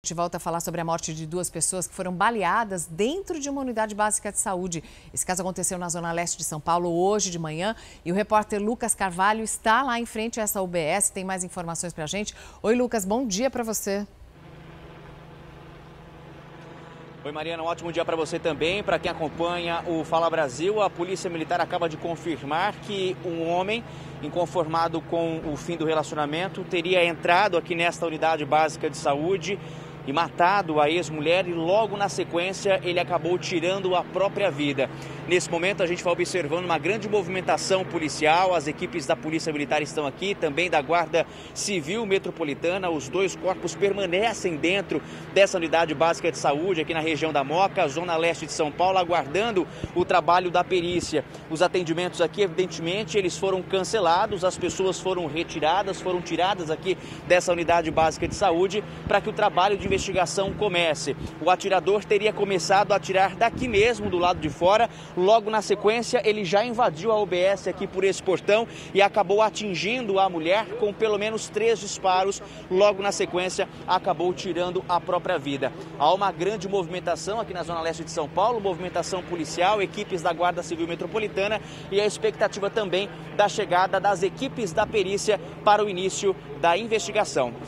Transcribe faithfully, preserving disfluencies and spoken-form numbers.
A gente volta a falar sobre a morte de duas pessoas que foram baleadas dentro de uma unidade básica de saúde. Esse caso aconteceu na zona leste de São Paulo hoje de manhã e o repórter Lucas Carvalho está lá em frente a essa U B S, tem mais informações para a gente. Oi Lucas, bom dia para você. Oi Mariana, um ótimo dia para você também. Para quem acompanha o Fala Brasil, a Polícia Militar acaba de confirmar que um homem inconformado com o fim do relacionamento teria entrado aqui nesta unidade básica de saúde e matado a ex-mulher e logo na sequência ele acabou tirando a própria vida. Nesse momento a gente vai observando uma grande movimentação policial, as equipes da Polícia Militar estão aqui, também da Guarda Civil Metropolitana, os dois corpos permanecem dentro dessa unidade básica de saúde aqui na região da Mooca, zona leste de São Paulo, aguardando o trabalho da perícia. Os atendimentos aqui, evidentemente, eles foram cancelados, as pessoas foram retiradas, foram tiradas aqui dessa unidade básica de saúde para que o trabalho de A investigação comece. O atirador teria começado a atirar daqui mesmo, do lado de fora. Logo na sequência, ele já invadiu a U B S aqui por esse portão e acabou atingindo a mulher com pelo menos três disparos. Logo na sequência, acabou tirando a própria vida. Há uma grande movimentação aqui na zona leste de São Paulo, movimentação policial, equipes da Guarda Civil Metropolitana e a expectativa também da chegada das equipes da perícia para o início da investigação.